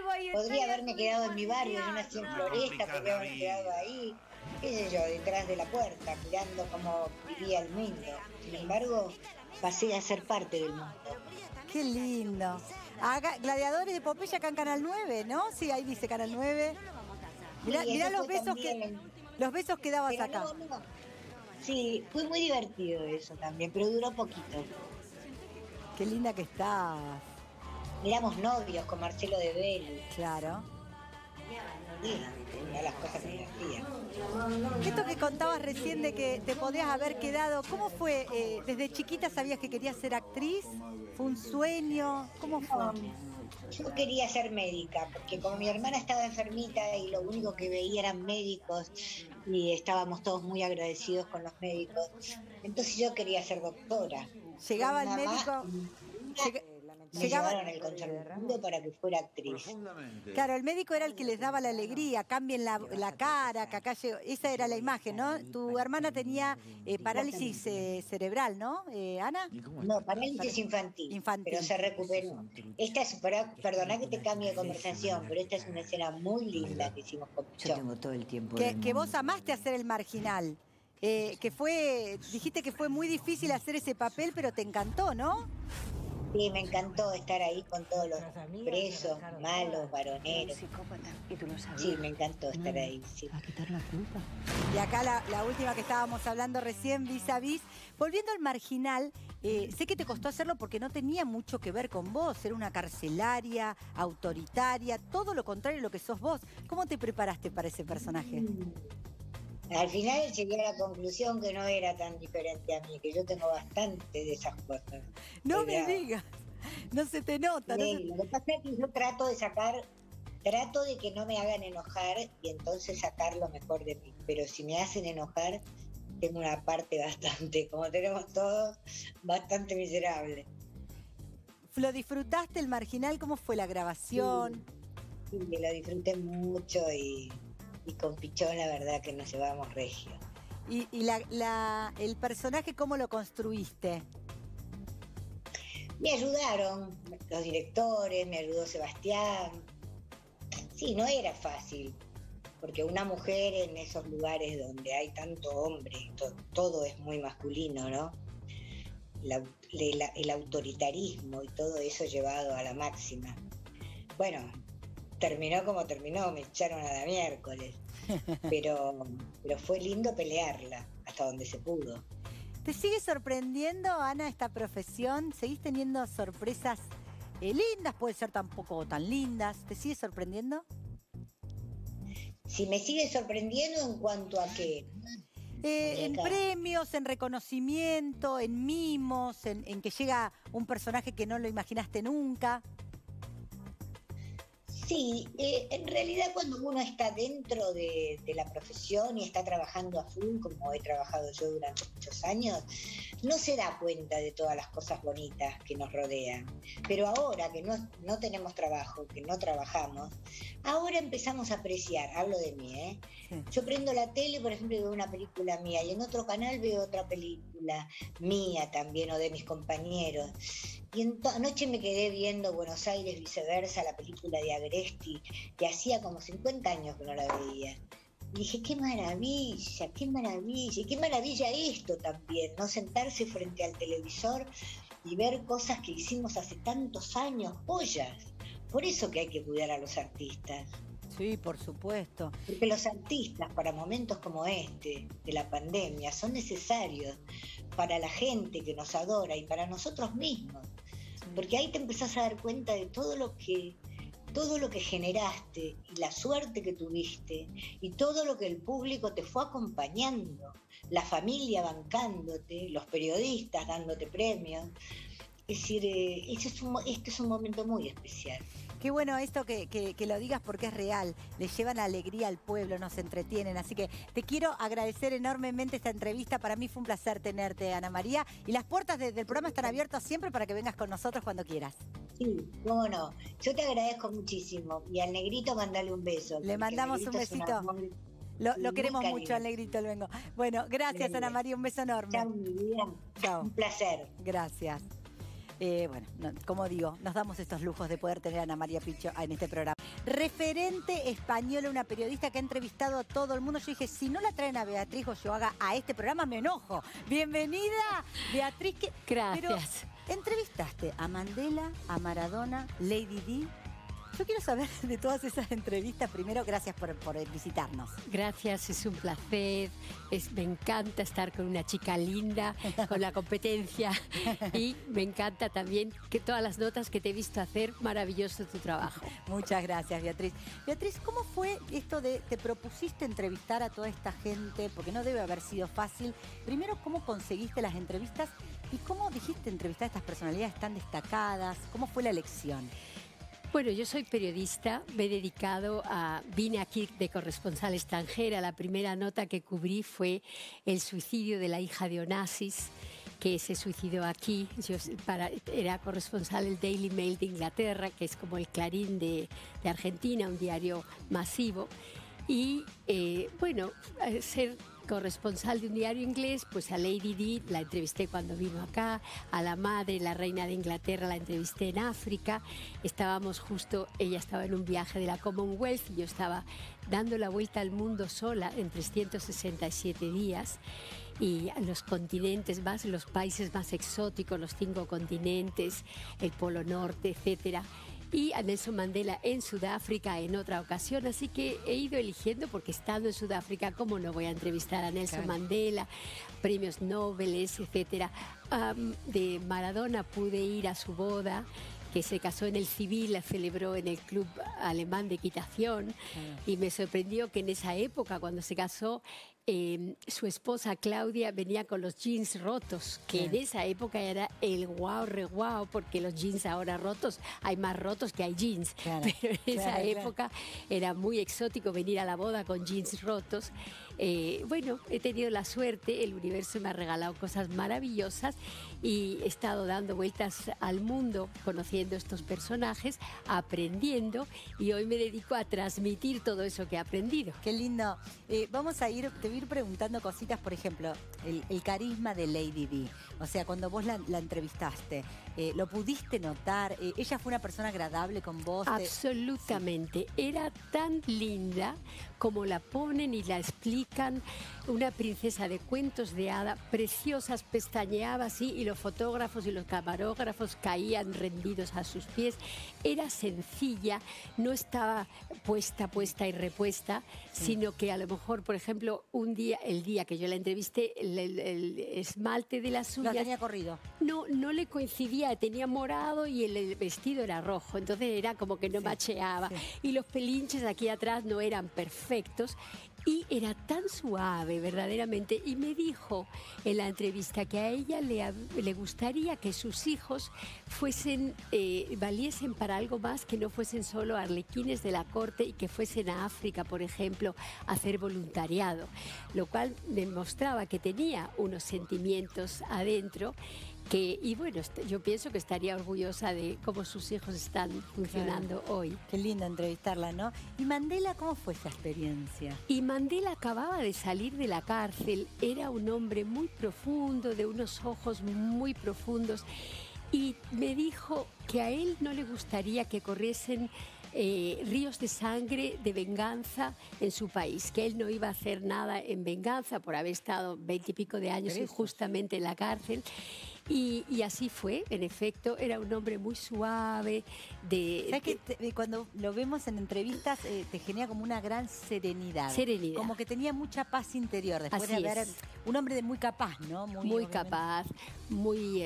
vuelvo y... Podría haberme quedado en mi barrio, yo nací en Floresta, podría haberme quedado ahí, qué sé yo, detrás de la puerta, mirando cómo vivía el mundo. Sin embargo, pasé a ser parte del mundo. Qué lindo. Gladiadores de Popeye acá en Canal 9, ¿no? Sí, ahí dice Canal 9. Mirá los besos que dabas acá. Sí, fue muy divertido eso también, pero duró poquito. Qué linda que estás. Éramos novios con Marcelo de Vélez. Claro. Las cosas que hacía. Esto que contabas recién de que te podías haber quedado, ¿cómo fue? ¿Desde chiquita sabías que querías ser actriz? ¿Fue un sueño? ¿Cómo fue? Yo quería ser médica, porque como mi hermana estaba enfermita y lo único que veía eran médicos y estábamos todos muy agradecidos con los médicos, entonces yo quería ser doctora. Llegaba el médico... Llegaban al conservatorio para que fuera actriz. Claro, el médico era el que les daba la alegría, cambien la cara, que acá llegó. Esa era la imagen, ¿no? Tu hermana tenía parálisis cerebral, ¿no, Ana? No, parálisis infantil. Pero se recuperó. Esta es, perdona que te cambie de conversación, pero esta es una escena muy linda que hicimos con Pichón. Yo tengo todo el tiempo. Que vos amaste hacer El Marginal. Que fue, dijiste que fue muy difícil hacer ese papel, pero te encantó, ¿no? Sí, me encantó estar ahí con todos los presos, malos, varoneros. Sí, me encantó estar ahí. Sí. Y acá la última que estábamos hablando recién, Vis a Vis. Volviendo al Marginal, sé que te costó hacerlo porque no tenía mucho que ver con vos. Era una carcelaria, autoritaria, todo lo contrario a lo que sos vos. ¿Cómo te preparaste para ese personaje? Al final llegué a la conclusión que no era tan diferente a mí, que yo tengo bastante de esas cosas. No me digas, no se te nota. Sí, no se... Lo que pasa es que yo trato de que no me hagan enojar y entonces sacar lo mejor de mí. Pero si me hacen enojar, tengo una parte bastante, como tenemos todos, bastante miserable. ¿Lo disfrutaste El Marginal? ¿Cómo fue la grabación? Sí, sí, lo disfruté mucho y con Pichón la verdad que nos llevamos regio. ¿Y el personaje cómo lo construiste? Me ayudaron los directores, me ayudó Sebastián. Sí, no era fácil, porque una mujer en esos lugares donde hay tanto hombre, todo es muy masculino, ¿no? El autoritarismo y todo eso llevado a la máxima. Bueno, terminó como terminó, me echaron a la miércoles, pero fue lindo pelearla hasta donde se pudo. ¿Te sigue sorprendiendo, Ana, esta profesión? ¿Seguís teniendo sorpresas lindas? Puede ser tampoco tan lindas. ¿Te sigue sorprendiendo? Sí, me sigue sorprendiendo en cuanto a que... en premios, en reconocimiento, en mimos, en que llega un personaje que no lo imaginaste nunca... Sí, en realidad cuando uno está dentro de la profesión y está trabajando a full, como he trabajado yo durante muchos años, no se da cuenta de todas las cosas bonitas que nos rodean. Pero ahora que no tenemos trabajo, que no trabajamos, ahora empezamos a apreciar, hablo de mí, ¿eh? Sí. Yo prendo la tele, por ejemplo, y veo una película mía, y en otro canal veo otra película mía también, o de mis compañeros. Y anoche me quedé viendo Buenos Aires, viceversa, la película de Agresti, que hacía como 50 años que no la veía. Y dije, qué maravilla, qué maravilla, y qué maravilla esto también, ¿no? Sentarse frente al televisor y ver cosas que hicimos hace tantos años, joyas. Por eso que hay que cuidar a los artistas. Sí, por supuesto. Porque los artistas, para momentos como este, de la pandemia, son necesarios para la gente que nos adora y para nosotros mismos. Porque ahí te empezás a dar cuenta de todo lo que generaste y la suerte que tuviste y todo lo que el público te fue acompañando, la familia bancándote, los periodistas dándote premios. Es decir, este es un momento muy especial. Qué bueno esto que lo digas porque es real. Le llevan alegría al pueblo, nos entretienen. Así que te quiero agradecer enormemente esta entrevista. Para mí fue un placer tenerte, Ana María. Y las puertas del programa están abiertas siempre para que vengas con nosotros cuando quieras. Sí, cómo no. Yo te agradezco muchísimo. Y al Negrito mandale un beso. Le mandamos un besito. Lo queremos mucho al Negrito, el Vengo. Bueno, gracias, Ana María. Un beso enorme. Chao, mi vida. Chao. Un placer. Gracias. Bueno, como digo, nos damos estos lujos de poder tener a Ana María Pichó en este programa. Referente española, una periodista que ha entrevistado a todo el mundo. Yo dije, si no la traen a Beatriz Goyoaga a este programa, me enojo. Bienvenida, Beatriz. Gracias. Pero, entrevistaste a Mandela, a Maradona, Lady Di. Yo quiero saber de todas esas entrevistas. Primero, gracias por visitarnos. Gracias, es un placer. Me encanta estar con una chica linda, con la competencia. Y me encanta también que todas las notas que te he visto hacer, maravilloso tu trabajo. Muchas gracias, Beatriz. Beatriz, ¿cómo fue esto de te propusiste entrevistar a toda esta gente? Porque no debe haber sido fácil. Primero, ¿cómo conseguiste las entrevistas? ¿Y cómo dijiste entrevistar a estas personalidades tan destacadas? ¿Cómo fue la elección? Bueno, yo soy periodista, me he dedicado vine aquí de corresponsal extranjera. La primera nota que cubrí fue el suicidio de la hija de Onassis, que se suicidó aquí. Era corresponsal del Daily Mail de Inglaterra, que es como el Clarín de Argentina, un diario masivo. Y bueno, ser corresponsal de un diario inglés, pues a Lady Di la entrevisté cuando vino acá, a la madre, la reina de Inglaterra, la entrevisté en África. Estábamos justo, ella estaba en un viaje de la Commonwealth y yo estaba dando la vuelta al mundo sola en 367 días. Y los continentes más, los países más exóticos, los 5 continentes, el Polo Norte, etcétera. Y a Nelson Mandela en Sudáfrica en otra ocasión. Así que he ido eligiendo, porque estando en Sudáfrica, ¿cómo no voy a entrevistar a Nelson Mandela? Premios Nobel, etcétera. De Maradona pude ir a su boda, que se casó en el civil, la celebró en el club alemán de equitación. Y me sorprendió que en esa época, cuando se casó, su esposa Claudia venía con los jeans rotos, que en esa época era el guau, re guau, porque los jeans ahora rotos, hay más rotos que hay jeans, pero en esa época era muy exótico venir a la boda con jeans rotos. Bueno, he tenido la suerte, el universo me ha regalado cosas maravillosas y he estado dando vueltas al mundo, conociendo estos personajes, aprendiendo, y hoy me dedico a transmitir todo eso que he aprendido. Qué lindo. Vamos a ir, te voy a ir preguntando cositas, por ejemplo, el carisma de Lady Di. O sea, cuando vos la entrevistaste, ¿lo pudiste notar? ¿Ella fue una persona agradable con vos? Absolutamente. Sí. Era tan linda como la ponen y la explican. Una princesa de cuentos de hada, preciosas, pestañeaba así y los fotógrafos y los camarógrafos caían rendidos a sus pies. Era sencilla, no estaba puesta y repuesta, sino que a lo mejor, por ejemplo, el día que yo la entrevisté, el esmalte de las uñas... ¿Lo tenía corrido? No le coincidía, tenía morado y el vestido era rojo, entonces era como que no macheaba. Y los pelinches aquí atrás no eran perfectos. Y era tan suave, verdaderamente, y me dijo en la entrevista que a ella le gustaría que sus hijos fuesen, valiesen para algo más, que no fuesen solo arlequines de la corte y que fuesen a África, por ejemplo, a hacer voluntariado, lo cual demostraba que tenía unos sentimientos adentro. Y bueno, yo pienso que estaría orgullosa de cómo sus hijos están funcionando hoy. Qué lindo entrevistarla, ¿no? ¿Y Mandela, cómo fue esa experiencia? Y Mandela acababa de salir de la cárcel, era un hombre muy profundo, de unos ojos muy profundos, y me dijo que a él no le gustaría que corriesen ríos de sangre, de venganza en su país, que él no iba a hacer nada en venganza por haber estado 20 y pico de años injustamente en la cárcel. Y así fue, en efecto, era un hombre muy suave. Cuando lo vemos en entrevistas, te genera como una gran serenidad. Como que tenía mucha paz interior. Después de haber, un hombre muy capaz, ¿no? Muy capaz, muy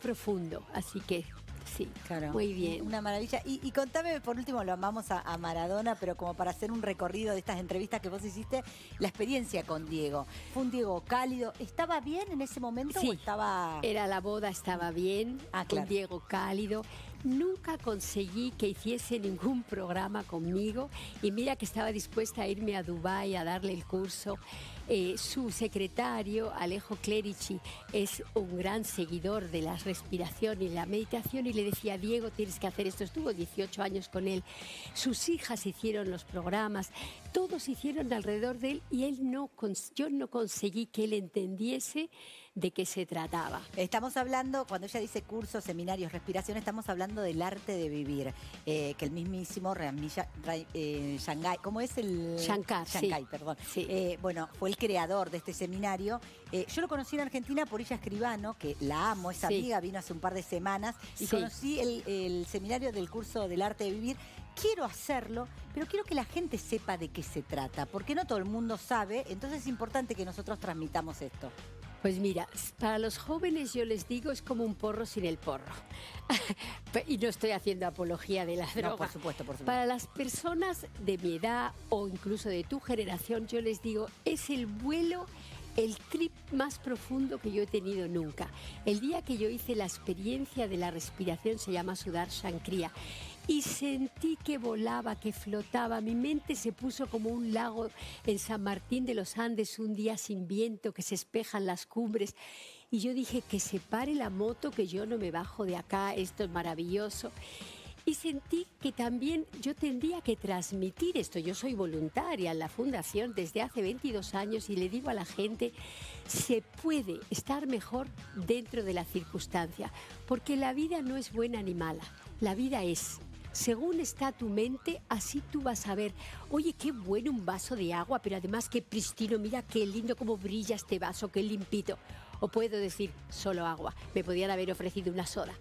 profundo, así que... Sí, claro. Muy bien. Una maravilla. Y contame, por último, lo amamos a Maradona, pero como para hacer un recorrido de estas entrevistas que vos hiciste, la experiencia con Diego. Fue un Diego cálido. ¿Estaba bien en ese momento o estaba...? Era la boda, estaba bien. Un Diego cálido. Nunca conseguí que hiciese ningún programa conmigo y mira que estaba dispuesta a irme a Dubái a darle el curso. Su secretario, Alejo Clerici, es un gran seguidor de la respiración y la meditación y le decía, Diego, tienes que hacer esto. Estuvo 18 años con él. Sus hijas hicieron los programas, todos hicieron alrededor de él y yo no conseguí que él entendiese de qué se trataba. Estamos hablando, cuando ella dice cursos, seminarios, respiración, estamos hablando del arte de vivir, que el mismísimo Shanghai, ¿cómo es el...? Shankar, perdón. Bueno, fue el el creador de este seminario. Yo lo conocí en Argentina por Illa Escribano, que la amo, esa amiga vino hace un par de semanas, y conocí el seminario del curso del arte de vivir. Quiero hacerlo, pero quiero que la gente sepa de qué se trata, porque no todo el mundo sabe, entonces es importante que nosotros transmitamos esto. Pues mira, para los jóvenes yo les digo, es como un porro sin el porro. Y no estoy haciendo apología de la droga. No, por supuesto, por supuesto. Para las personas de mi edad o incluso de tu generación, yo les digo, es el vuelo, el trip más profundo que yo he tenido nunca. El día que yo hice la experiencia de la respiración, se llama sudar sangría, y sentí que volaba, que flotaba. Mi mente se puso como un lago en San Martín de los Andes, un día sin viento, que se espejan las cumbres. Y yo dije, que se pare la moto, que yo no me bajo de acá, esto es maravilloso. Y sentí que también yo tendría que transmitir esto. Yo soy voluntaria en la Fundación desde hace 22 años y le digo a la gente, se puede estar mejor dentro de la circunstancia, porque la vida no es buena ni mala, la vida es... Según está tu mente, así tú vas a ver, oye, qué bueno un vaso de agua, pero además qué pristino, mira qué lindo, cómo brilla este vaso, qué limpito. O puedo decir, solo agua, me podían haber ofrecido una soda.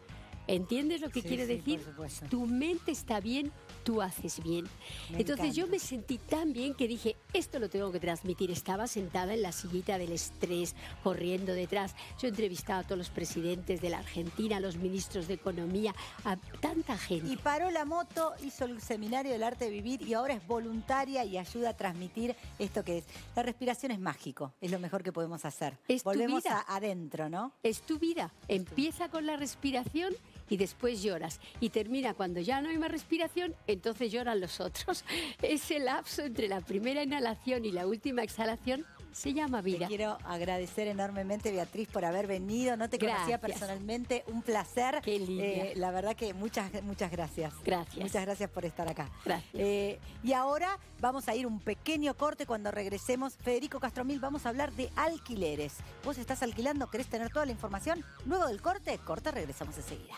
¿Entiendes lo que quiero decir? Tu mente está bien, tú haces bien. Entonces yo me sentí tan bien que dije, esto lo tengo que transmitir. Estaba sentada en la sillita del estrés, corriendo detrás. Yo entrevistaba a todos los presidentes de la Argentina, a los ministros de Economía, a tanta gente. Y paró la moto, hizo el seminario del arte de vivir y ahora es voluntaria y ayuda a transmitir esto que es. La respiración es mágico, es lo mejor que podemos hacer. Es Volvemos tu vida. Adentro, ¿no? Es tu vida. Empieza con la respiración y después lloras, y termina cuando ya no hay más respiración, entonces lloran los otros. Ese lapso entre la primera inhalación y la última exhalación se llama vida. Te quiero agradecer enormemente, Beatriz, por haber venido. No te conocía personalmente, un placer. Qué lindo. La verdad que muchas gracias. Gracias. Muchas gracias por estar acá. Gracias. Y ahora vamos a ir un pequeño corte. Cuando regresemos, Federico Castromil, vamos a hablar de alquileres. ¿Vos estás alquilando? ¿Querés tener toda la información? Luego del corte, regresamos enseguida.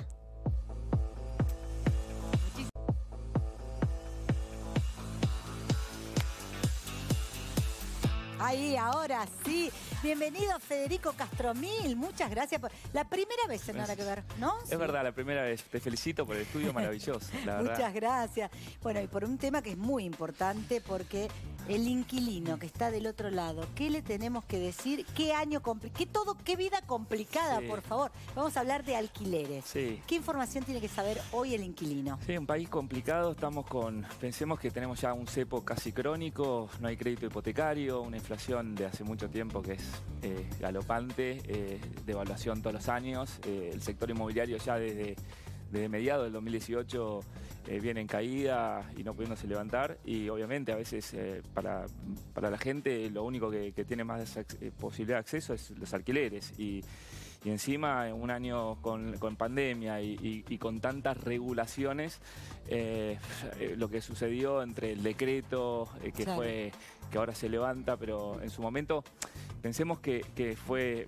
Ahí, ahora sí. Bienvenido, Federico Castromil. Muchas gracias. La primera vez en Nara Que Ver, ¿no? Es verdad, la primera vez. Te felicito por el estudio maravilloso, la verdad. Muchas gracias. Bueno, y por un tema que es muy importante, porque el inquilino que está del otro lado, ¿qué le tenemos que decir? ¿Qué año complicado? ¿Qué vida complicada, por favor? Vamos a hablar de alquileres. Sí. ¿Qué información tiene que saber hoy el inquilino? Sí, un país complicado. Estamos con... Pensemos que tenemos ya un cepo casi crónico, no hay crédito hipotecario, una inflación de hace mucho tiempo que es galopante, devaluación todos los años, el sector inmobiliario ya desde mediados del 2018 viene en caída y no pudiéndose levantar, y obviamente a veces para la gente lo único que tiene más posibilidad de acceso es los alquileres, y encima en un año con pandemia y con tantas regulaciones, lo que sucedió entre el decreto que ahora se levanta, pero en su momento pensemos que fue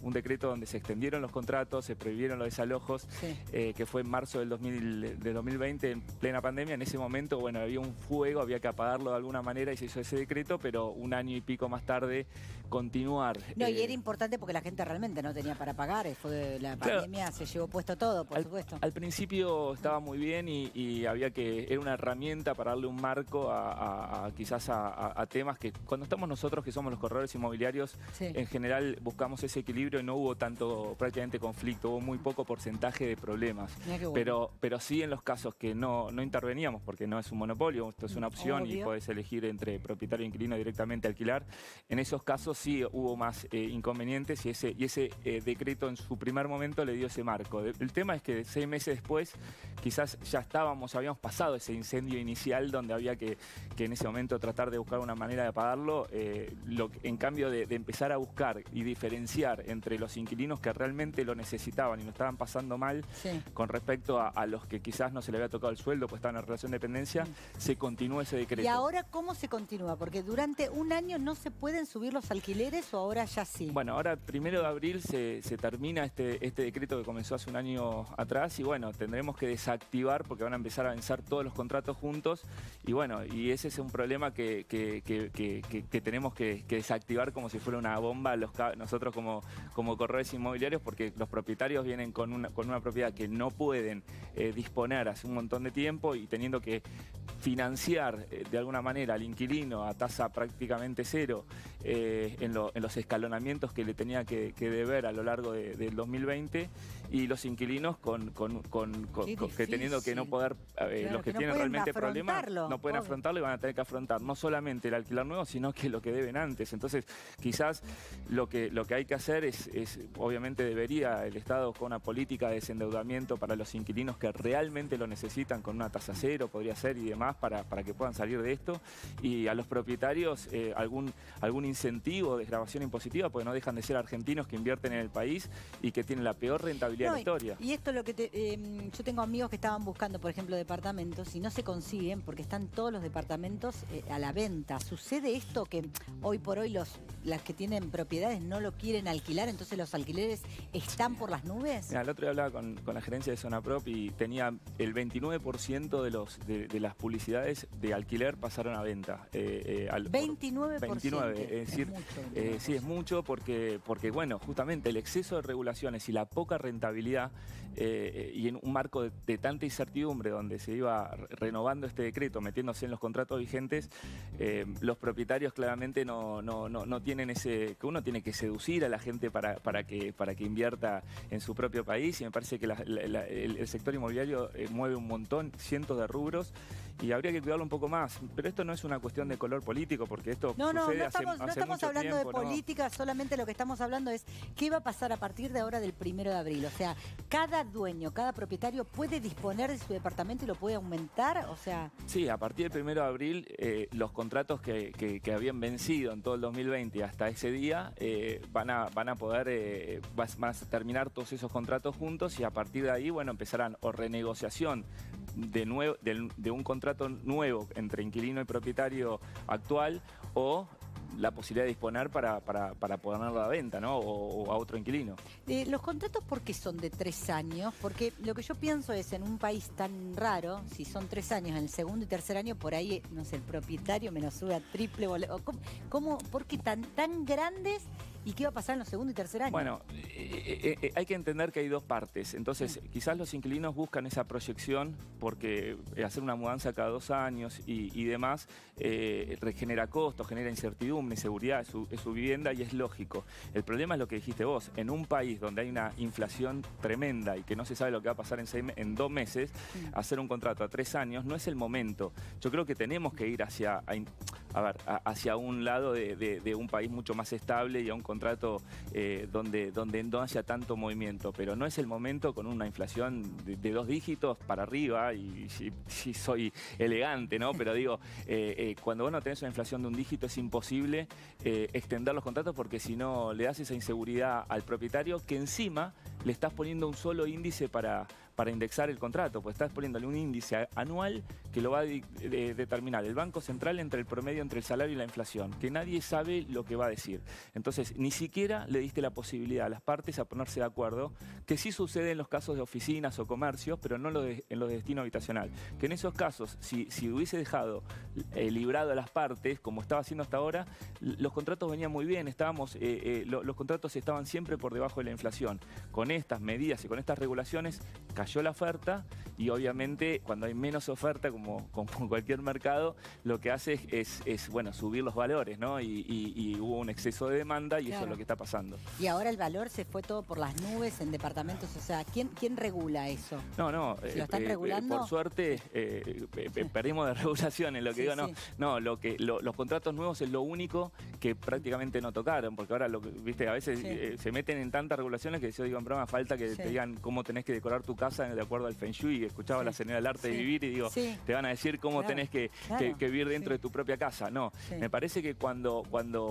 un decreto donde se extendieron los contratos, se prohibieron los desalojos, que fue en marzo del 2020, en plena pandemia. En ese momento, bueno, había un fuego, había que apagarlo de alguna manera y se hizo ese decreto, pero un año y pico más tarde continuar. No, y era importante porque la gente realmente no tenía para pagar, fue la pandemia, se llevó puesto todo, por supuesto. Al principio estaba muy bien y había que, era una herramienta para darle un marco quizás a temas que cuando estamos nosotros, que somos los corredores inmobiliarios, en general buscamos ese equilibrio y no hubo tanto, prácticamente conflicto, hubo muy poco porcentaje de problemas. Bueno. Pero sí en los casos que no interveníamos, porque no es un monopolio, esto es una opción. Obvio. Y podés elegir entre propietario e inquilino directamente alquilar. En esos casos sí hubo más inconvenientes y ese decreto en su primer momento le dio ese marco. El tema es que 6 meses después quizás ya habíamos pasado ese incendio inicial donde había que en ese momento tratar de buscar una manera de apagarlo, en cambio de empezar a buscar y diferenciar entre los inquilinos que realmente lo necesitaban y lo estaban pasando mal con respecto a los que quizás no se le había tocado el sueldo, pues estaban en relación de dependencia, se continúa ese decreto. ¿Y ahora cómo se continúa? Porque durante un año no se pueden subir los alquileres, o ahora ya sí. Bueno, ahora 1 de abril se se termina este decreto que comenzó hace un año atrás y bueno, tendremos que desactivar porque van a empezar a vencer todos los contratos juntos y bueno, y ese es un problema que tenemos que desactivar como si fuera una bomba nosotros como corredores inmobiliarios, porque los propietarios vienen con una propiedad que no pueden disponer hace un montón de tiempo y teniendo que financiar de alguna manera al inquilino a tasa prácticamente cero en los escalonamientos que le tenía que deber a lo largo del 2020 y los inquilinos que teniendo que no poder, los que tienen realmente problemas no pueden afrontarlo y van a tener que afrontar no solamente el alquiler nuevo sino que lo que deben antes. Entonces quizás lo que hay que hacer es obviamente debería el Estado con una política de desendeudamiento para los inquilinos que realmente lo necesitan con una tasa cero podría ser y demás para que puedan salir de esto y a los propietarios algún incentivo de desgravación impositiva porque no dejan de ser argentinos que invierten en el país y que tienen la peor rentabilidad de la historia. Y esto es lo que yo tengo amigos que estaban buscando, por ejemplo, departamentos y no se consiguen porque están todos los departamentos a la venta. ¿Sucede esto que hoy por hoy las que tienen propiedades no lo quieren alquilar, entonces los alquileres están por las nubes? Mira, el otro día hablaba con la gerencia de Zona Prop y tenía el 29% de las publicidades de alquiler pasaron a venta. 29%. Es decir, sí, es mucho porque bueno, justamente el exceso de regulaciones y la poca rentabilidad y en un marco de tanta incertidumbre donde se iba renovando este decreto, metiéndose en los contratos vigentes, los propietarios claramente no tienen que uno tiene que seducir a la gente para que invierta en su propio país y me parece que el sector inmobiliario mueve un montón, cientos de rubros y habría que cuidarlo un poco más, pero esto no es una cuestión de color político porque esto no estamos hablando de política, solamente lo que estamos hablando es qué va a pasar a partir de ahora del 1 de abril, o sea, cada dueño, cada propietario puede disponer de su departamento y lo puede aumentar, o sea... Sí, a partir del 1 de abril los contratos que habían vencido en todo el 2020 hasta ese día van a terminar todos esos contratos juntos y a partir de ahí, bueno, empezarán o renegociación de un contrato nuevo entre inquilino y propietario actual o la posibilidad de disponer para ponerlo a la venta, ¿no? O a otro inquilino. Los contratos, ¿por qué son de 3 años? Porque lo que yo pienso es, en un país tan raro, si son 3 años, en el segundo y tercer año, por ahí, no sé, el propietario me lo sube a triple. ¿Por qué tan grandes? ¿Y qué va a pasar en los segundo y tercer año? Bueno, hay que entender que hay dos partes. Entonces, quizás los inquilinos buscan esa proyección porque hacer una mudanza cada 2 años y demás genera costos, genera incertidumbre, inseguridad es su vivienda y es lógico. El problema es lo que dijiste vos. En un país donde hay una inflación tremenda y que no se sabe lo que va a pasar en 2 meses, hacer un contrato a 3 años no es el momento. Yo creo que tenemos que ir hacia un lado de un país mucho más estable y a un contrato donde no haya tanto movimiento, pero no es el momento con una inflación de 2 dígitos para arriba, y si soy elegante, ¿no? Pero digo, cuando vos no tenés una inflación de 1 dígito es imposible extender los contratos porque si no le das esa inseguridad al propietario que encima le estás poniendo un solo índice para indexar el contrato, pues estás poniéndole un índice anual que lo va a determinar el Banco Central entre el promedio, entre el salario y la inflación, que nadie sabe lo que va a decir. Entonces, ni siquiera le diste la posibilidad a las partes a ponerse de acuerdo, que sí sucede en los casos de oficinas o comercios, pero no en los de destino habitacional. Que en esos casos, si hubiese dejado librado a las partes, como estaba haciendo hasta ahora, los contratos venían muy bien, los contratos estaban siempre por debajo de la inflación. Con estas medidas y con estas regulaciones cayó la oferta y obviamente cuando hay menos oferta, como cualquier mercado, lo que hace es bueno, subir los valores, ¿no? Y hubo un exceso de demanda y claro, eso es lo que está pasando. Y ahora el valor se fue todo por las nubes en departamentos, o sea, ¿quién regula eso? No, ¿lo están regulando? Por suerte perdimos de regulación en lo que digo, no. Sí. No, los contratos nuevos es lo único que prácticamente no tocaron, porque ahora, viste, a veces se meten en tantas regulaciones que yo digo, en broma, falta que te digan cómo tenés que decorar tu casa casa de acuerdo al Feng Shui, y escuchaba la señora del arte de vivir y digo, te van a decir cómo tenés que vivir dentro de tu propia casa. No, me parece que cuando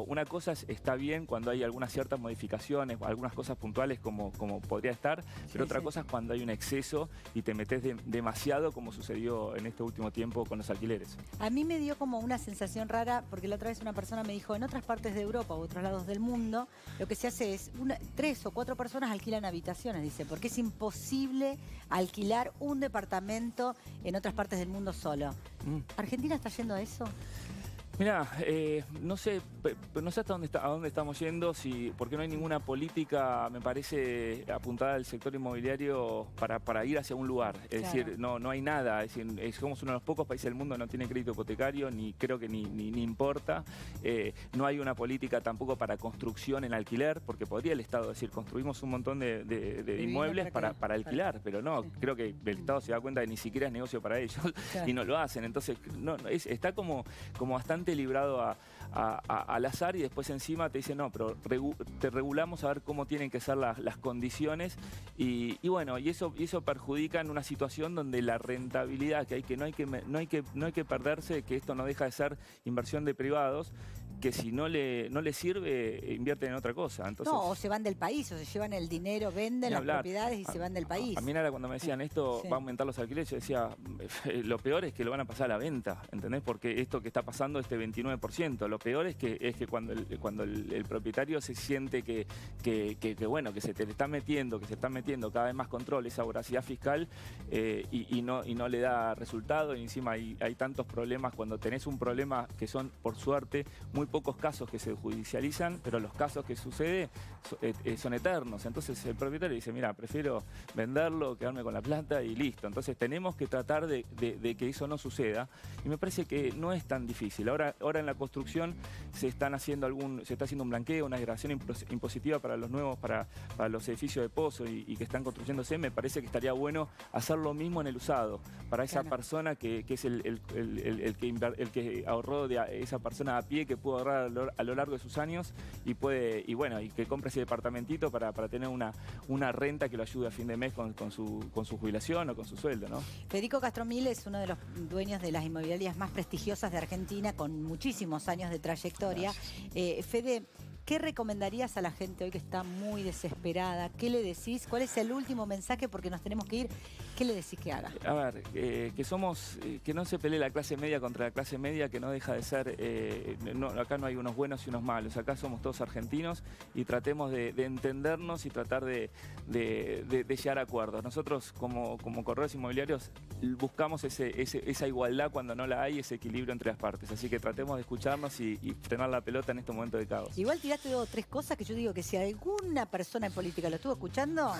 una cosa está bien, cuando hay algunas ciertas modificaciones, algunas cosas puntuales como podría estar, pero otra cosa es cuando hay un exceso y te metes demasiado, como sucedió en este último tiempo con los alquileres. A mí me dio como una sensación rara, porque la otra vez una persona me dijo, en otras partes de Europa u otros lados del mundo, lo que se hace es, 3 o 4 personas alquilan habitaciones, dice, porque es imposible alquilar un departamento en otras partes del mundo solo. ¿Argentina está yendo a eso? Mirá, no sé a dónde estamos yendo, porque no hay ninguna política, me parece, apuntada al sector inmobiliario para ir hacia un lugar. Es decir, no hay nada. Es decir, somos uno de los pocos países del mundo que no tiene crédito hipotecario, ni creo que ni importa. No hay una política tampoco para construcción en alquiler, porque podría el Estado decir, construimos un montón de inmuebles para alquilar, pero no, creo que el Estado se da cuenta que ni siquiera es negocio para ellos y no lo hacen. Entonces, está como bastante librado al azar, y después encima te dicen, no, pero te regulamos a ver cómo tienen que ser las condiciones, y bueno, y eso perjudica en una situación donde la rentabilidad que no hay que perderse, que esto no deja de ser inversión de privados, que si no le sirve, invierten en otra cosa. Entonces, no, o se van del país, o se llevan el dinero, venden las propiedades y se van del país. A mí nada, cuando me decían esto va a aumentar los alquileres, yo decía, lo peor es que lo van a pasar a la venta, ¿entendés? Porque esto que está pasando, este 29%, lo peor es que cuando el propietario se siente que se te está metiendo, cada vez más control, esa voracidad fiscal, y no le da resultado, y encima hay tantos problemas, cuando tenés un problema que son, por suerte, muy pocos casos que se judicializan, pero los casos que suceden son eternos. Entonces el propietario dice, mira, prefiero venderlo, quedarme con la plata y listo. Entonces tenemos que tratar de que eso no suceda, y me parece que no es tan difícil. Ahora en la construcción se está haciendo un blanqueo, una desgravación impositiva para los nuevos, para los edificios de pozo y que están construyéndose. Me parece que estaría bueno hacer lo mismo en el usado, para esa persona que es el que ahorró, de esa persona a pie que pudo ahorrar a lo largo de sus años y que compre ese departamentito para tener una renta que lo ayude a fin de mes con su jubilación o con su sueldo, ¿no? Federico Castromil es uno de los dueños de las inmobiliarias más prestigiosas de Argentina, con muchísimos años de trayectoria. Fede, ¿qué recomendarías a la gente hoy que está muy desesperada? ¿Qué le decís? ¿Cuál es el último mensaje? Porque nos tenemos que ir. ¿Qué le decís que haga? A ver, que no se pelee la clase media contra la clase media, que no deja de ser... acá no hay unos buenos y unos malos. Acá somos todos argentinos, y tratemos de entendernos y tratar de llegar a acuerdos. Nosotros, como corredores inmobiliarios, buscamos esa igualdad cuando no la hay, ese equilibrio entre las partes. Así que tratemos de escucharnos y frenar la pelota en este momento de caos. Igual tiraste 2 o 3 cosas que yo digo que si alguna persona en política lo estuvo escuchando,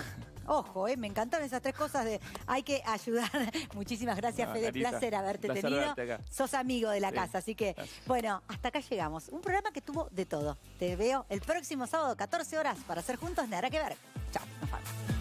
ojo, me encantaron esas 3 cosas de hay que ayudar. Muchísimas gracias, Fede, Carita, placer haberte tenido. Sos amigo de la casa, así que bueno, hasta acá llegamos. Un programa que tuvo de todo. Te veo el próximo sábado, 14 horas, para hacer juntos Nada Que Ver. Chao, nos vamos.